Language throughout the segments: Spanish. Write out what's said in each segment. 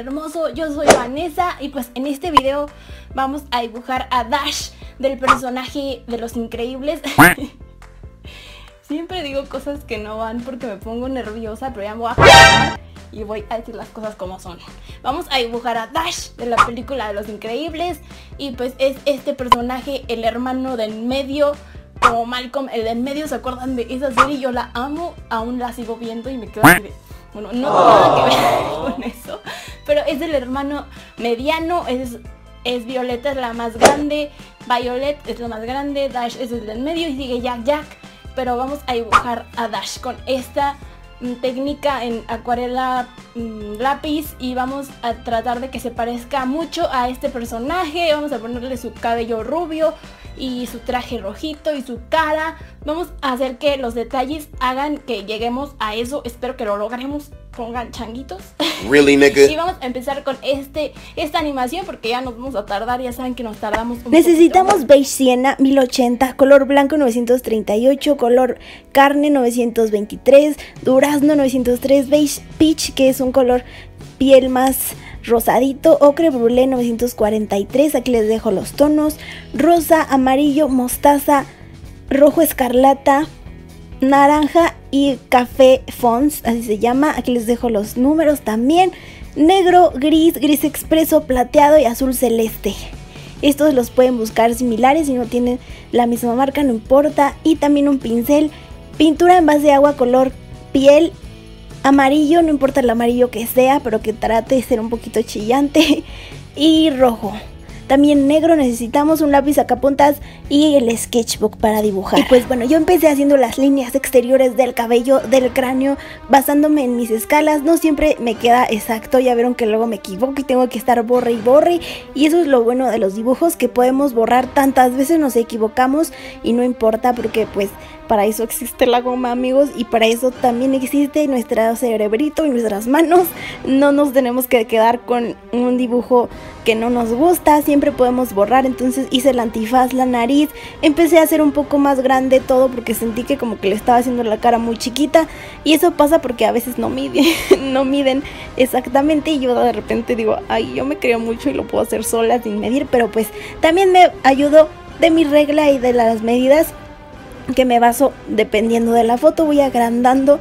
hermoso. Yo soy Vanessa y pues en este video vamos a dibujar a Dash, del personaje de Los Increíbles. Siempre digo cosas que no van porque me pongo nerviosa, pero ya me voy a jugar y voy a decir las cosas como son. Vamos a dibujar a Dash de la película de Los Increíbles. Y pues es este personaje, el hermano del medio, como Malcolm, el del medio. ¿Se acuerdan de esa serie? Yo la amo, aún la sigo viendo y me quedo así de... Bueno, no tengo nada que ver con eso, pero es el hermano mediano. Es Violeta, es la más grande, Violet es la más grande, Dash es el del medio y sigue Jack Jack. Pero vamos a dibujar a Dash con esta técnica en acuarela, lápiz, y vamos a tratar de que se parezca mucho a este personaje. Vamos a ponerle su cabello rubio y su traje rojito y su cara. Vamos a hacer que los detalles hagan que lleguemos a eso. Espero que lo logremos. Pongan changuitos. Really, nigga. Y vamos a empezar con esta animación porque ya nos vamos a tardar. Ya saben que nos tardamos un Necesitamos poquito. Beige siena 1080, color blanco 938, color carne 923, durazno 903, beige peach, que es un color piel más rosadito, ocre brulé 943, aquí les dejo los tonos, rosa, amarillo, mostaza, rojo escarlata, naranja y café fonts, así se llama, aquí les dejo los números también, negro, gris, gris expreso, plateado y azul celeste. Estos los pueden buscar similares, si no tienen la misma marca no importa. Y también un pincel, pintura en base de agua color piel, amarillo, no importa el amarillo que sea, pero que trate de ser un poquito chillante, y rojo. También negro, necesitamos un lápiz sacapuntas y el sketchbook para dibujar. Y pues bueno, yo empecé haciendo las líneas exteriores del cabello, del cráneo, basándome en mis escalas. No siempre me queda exacto, ya vieron que luego me equivoco y tengo que estar borre y borre. Y eso es lo bueno de los dibujos, que podemos borrar tantas veces, nos equivocamos y no importa, porque pues para eso existe la goma, amigos, y para eso también existe nuestro cerebrito y nuestras manos. No nos tenemos que quedar con un dibujo que no nos gusta, siempre podemos borrar. Entonces hice el antifaz, la nariz, empecé a hacer un poco más grande todo porque sentí que como que le estaba haciendo la cara muy chiquita, y eso pasa porque a veces no miden exactamente, y yo de repente digo, ay, yo me creo mucho y lo puedo hacer sola sin medir, pero pues también me ayudo de mi regla y de las medidas que me baso dependiendo de la foto. Voy agrandando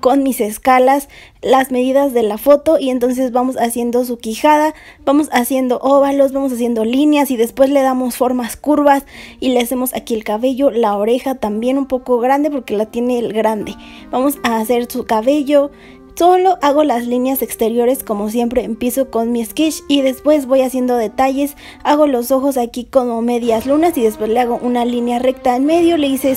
con mis escalas las medidas de la foto y entonces vamos haciendo su quijada, vamos haciendo óvalos, vamos haciendo líneas y después le damos formas curvas y le hacemos aquí el cabello, la oreja también un poco grande porque la tiene el grande. Vamos a hacer su cabello. Solo hago las líneas exteriores como siempre, empiezo con mi sketch y después voy haciendo detalles, hago los ojos aquí como medias lunas y después le hago una línea recta en medio, le hice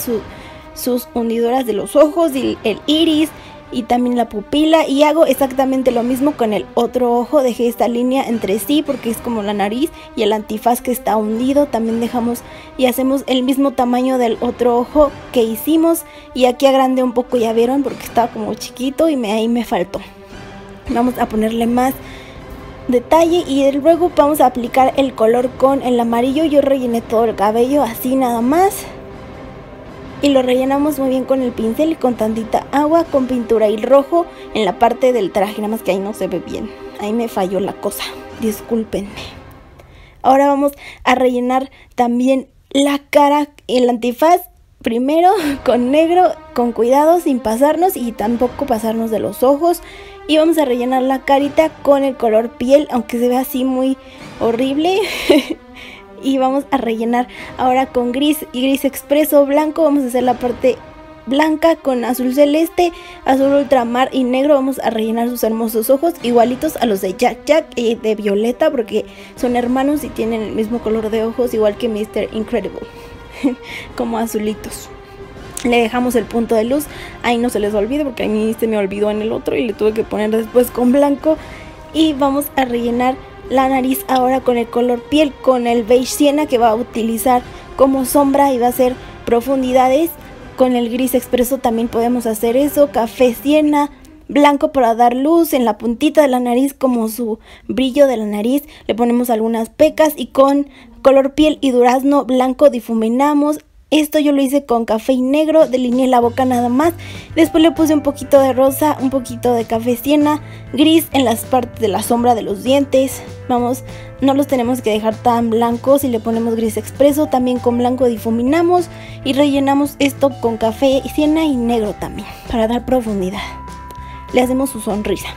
sus hundiduras de los ojos y el iris y también la pupila, y hago exactamente lo mismo con el otro ojo, dejé esta línea entre sí porque es como la nariz y el antifaz que está hundido, también dejamos y hacemos el mismo tamaño del otro ojo que hicimos, y aquí agrandé un poco, ya vieron, porque estaba como chiquito y ahí me faltó. Vamos a ponerle más detalle y luego vamos a aplicar el color con el amarillo. Yo rellené todo el cabello así nada más y lo rellenamos muy bien con el pincel y con tantita agua, con pintura, y rojo en la parte del traje, nada más que ahí no se ve bien, ahí me falló la cosa, discúlpenme. Ahora vamos a rellenar también la cara, el antifaz primero con negro, con cuidado, sin pasarnos y tampoco pasarnos de los ojos, y vamos a rellenar la carita con el color piel, aunque se ve así muy horrible. Y vamos a rellenar ahora con gris y gris expreso, blanco, vamos a hacer la parte blanca con azul celeste, azul ultramar y negro. Vamos a rellenar sus hermosos ojos igualitos a los de Jack Jack y de Violeta porque son hermanos y tienen el mismo color de ojos, igual que Mr. Incredible, como azulitos. Le dejamos el punto de luz, ahí no se les olvide porque a mí se me olvidó en el otro y le tuve que poner después con blanco. Y vamos a rellenar la nariz ahora con el color piel, con el beige siena que va a utilizar como sombra y va a hacer profundidades. Con el gris expreso también podemos hacer eso, café siena, blanco para dar luz en la puntita de la nariz como su brillo de la nariz. Le ponemos algunas pecas y con color piel y durazno blanco difuminamos Esto yo lo hice con café y negro, delineé la boca nada más, después le puse un poquito de rosa, un poquito de café siena, gris en las partes de la sombra de los dientes. Vamos, no los tenemos que dejar tan blancos, si le ponemos gris expreso, también con blanco difuminamos y rellenamos esto con café siena y negro también, para dar profundidad. Le hacemos su sonrisa.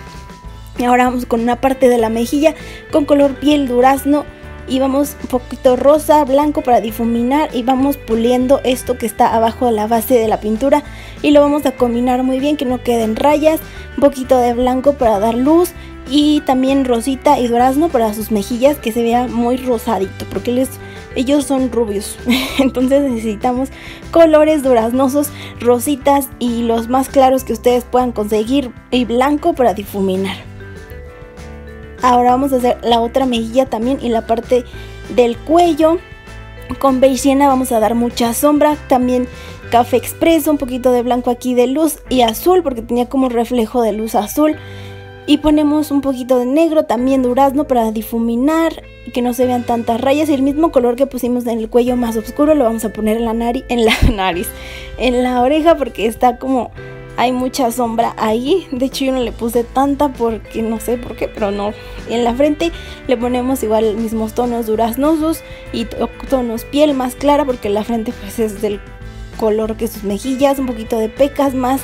Y ahora vamos con una parte de la mejilla con color piel durazno. Y vamos un poquito rosa, blanco para difuminar y vamos puliendo esto que está abajo de la base de la pintura y lo vamos a combinar muy bien, que no queden rayas, un poquito de blanco para dar luz y también rosita y durazno para sus mejillas, que se vea muy rosadito porque ellos son rubios, entonces necesitamos colores duraznosos, rositas y los más claros que ustedes puedan conseguir y blanco para difuminar. Ahora vamos a hacer la otra mejilla también y la parte del cuello. Con beige siena vamos a dar mucha sombra, también café expreso, un poquito de blanco aquí de luz y azul porque tenía como reflejo de luz azul. Y ponemos un poquito de negro, también durazno para difuminar y que no se vean tantas rayas. Y el mismo color que pusimos en el cuello más oscuro lo vamos a poner en la oreja porque está como... hay mucha sombra ahí, de hecho yo no le puse tanta porque no sé por qué, pero no. En la frente le ponemos igual mismos tonos duraznosos y tonos piel más clara porque la frente pues es del color que sus mejillas, un poquito de pecas más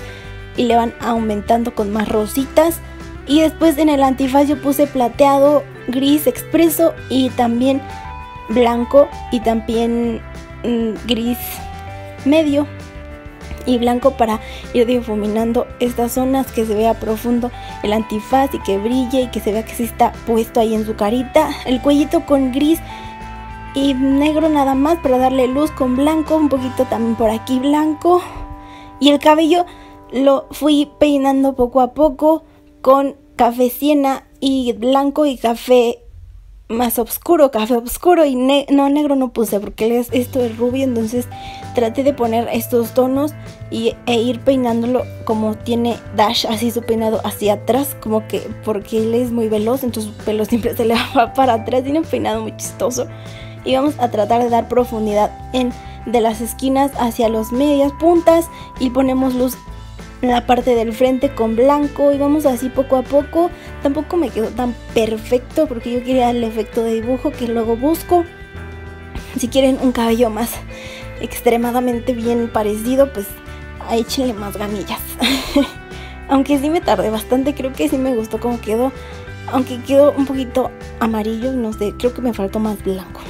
y le van aumentando con más rositas. Y después en el antifaz yo puse plateado, gris expreso y también blanco y también gris medio y blanco para ir difuminando estas zonas, que se vea profundo el antifaz y que brille y que se vea que sí está puesto ahí en su carita. El cuellito con gris y negro nada más para darle luz, con blanco, un poquito también por aquí blanco. Y el cabello lo fui peinando poco a poco con café siena y blanco y café más oscuro, café oscuro y negro no puse porque esto es rubio, entonces traté de poner estos tonos e ir peinándolo como tiene Dash, así su peinado hacia atrás, como que porque él es muy veloz, entonces su pelo siempre se le va para atrás, tiene un peinado muy chistoso. Y vamos a tratar de dar profundidad de las esquinas hacia las medias puntas y ponemos luz en la parte del frente con blanco y vamos así poco a poco. Tampoco me quedó tan perfecto porque yo quería el efecto de dibujo que luego busco. Si quieren un cabello más extremadamente bien parecido, pues échenle más ganillas. Aunque sí me tardé bastante, creo que sí me gustó como quedó. Aunque quedó un poquito amarillo, no sé, creo que me faltó más blanco.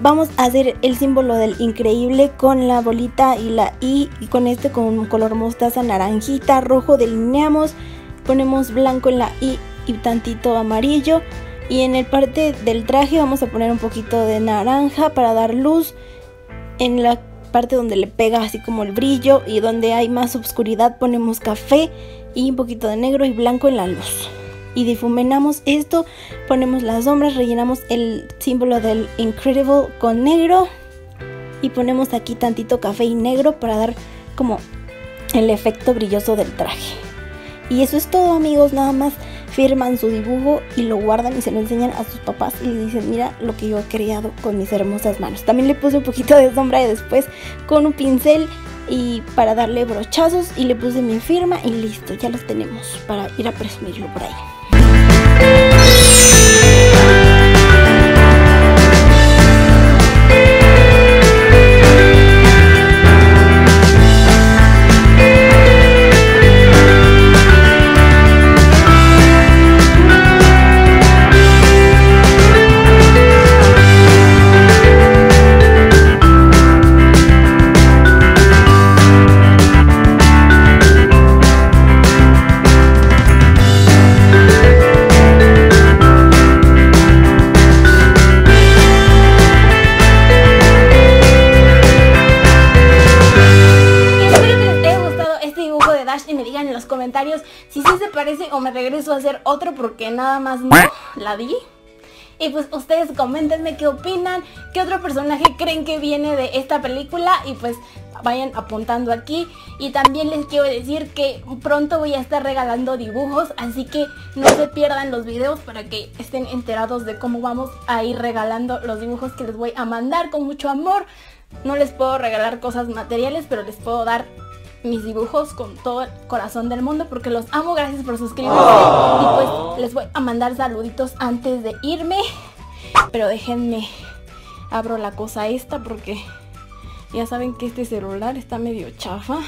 Vamos a hacer el símbolo del increíble con la bolita y la I, y con este con color mostaza naranjita, rojo delineamos, ponemos blanco en la I y tantito amarillo, y en el parte del traje vamos a poner un poquito de naranja para dar luz en la parte donde le pega así como el brillo, y donde hay más oscuridad ponemos café y un poquito de negro y blanco en la luz. Y difuminamos esto, ponemos las sombras, rellenamos el símbolo del Incredible con negro y ponemos aquí tantito café y negro para dar como el efecto brilloso del traje. Y eso es todo, amigos, nada más firman su dibujo y lo guardan y se lo enseñan a sus papás y les dicen: mira lo que yo he creado con mis hermosas manos. También le puse un poquito de sombra y después con un pincel y para darle brochazos y le puse mi firma y listo, ya los tenemos para ir a presumirlo por ahí. Si sí se parece o me regreso a hacer otro porque nada más no la vi. Y pues ustedes coméntenme qué opinan, qué otro personaje creen que viene de esta película y pues vayan apuntando aquí. Y también les quiero decir que pronto voy a estar regalando dibujos, así que no se pierdan los videos para que estén enterados de cómo vamos a ir regalando los dibujos que les voy a mandar con mucho amor. No les puedo regalar cosas materiales, pero les puedo dar mis dibujos con todo el corazón del mundo porque los amo. Gracias por suscribirse. Y pues les voy a mandar saluditos antes de irme. Pero déjenme, abro la cosa esta porque ya saben que este celular está medio chafa.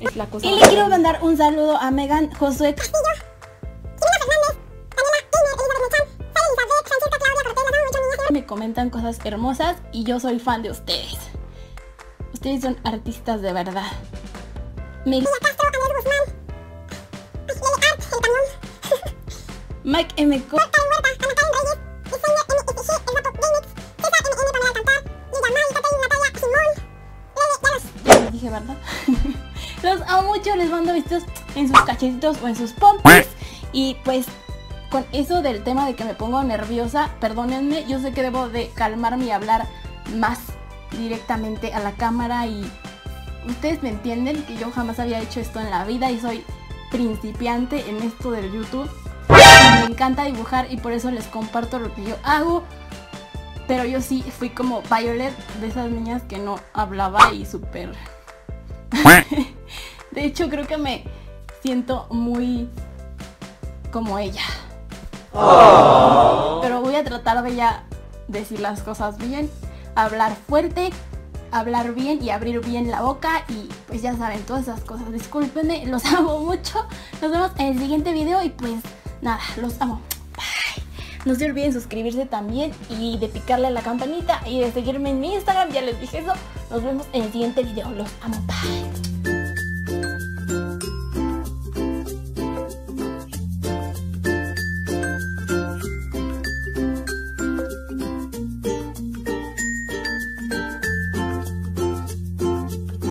Es la cosa. Y le quiero mandar un saludo a Megan, Josué Castillo, me comentan cosas hermosas y yo soy fan de ustedes. Ustedes son artistas de verdad. Mike M. Les dije, ¿verdad? Los amo mucho, les mando besitos en sus cachetitos o en sus pompis. Y pues con eso del tema de que me pongo nerviosa, perdónenme, yo sé que debo de calmarme y hablar más directamente a la cámara y ustedes me entienden que yo jamás había hecho esto en la vida y soy principiante en esto del YouTube. Me encanta dibujar y por eso les comparto lo que yo hago, pero yo sí fui como Violet, de esas niñas que no hablaba y súper... De hecho creo que me siento muy como ella. Pero voy a tratar de ya decir las cosas bien, hablar fuerte, hablar bien y abrir bien la boca y pues ya saben, todas esas cosas. Discúlpenme, los amo mucho. Nos vemos en el siguiente video y pues nada, los amo. Bye. No se olviden suscribirse también y de picarle a la campanita y de seguirme en mi Instagram, ya les dije eso. Nos vemos en el siguiente video, los amo. Bye.